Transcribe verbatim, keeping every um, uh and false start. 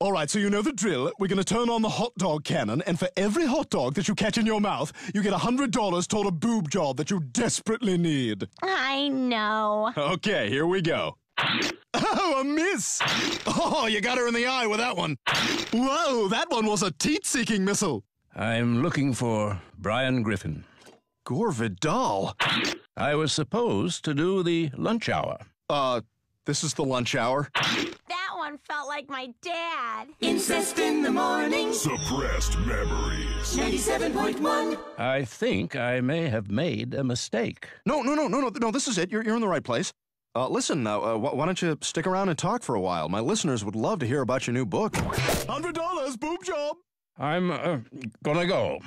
All right, so you know the drill. We're going to turn on the hot dog cannon, and for every hot dog that you catch in your mouth, you get one hundred dollars toward a boob job that you desperately need. I know. Okay, here we go. Oh, a miss! Oh, you got her in the eye with that one. Whoa, that one was a teat-seeking missile. I'm looking for Brian Griffin. Gore Vidal? I was supposed to do the lunch hour. Uh, this is the lunch hour? Felt like my dad. Incest in the morning. Suppressed memories. ninety-seven point one. I think I may have made a mistake. No, no, no, no, no, no, this is it. You're, you're in the right place. Uh, listen, uh, uh, why don't you stick around and talk for a while? My listeners would love to hear about your new book. one hundred dollars, boob job. I'm uh, gonna go.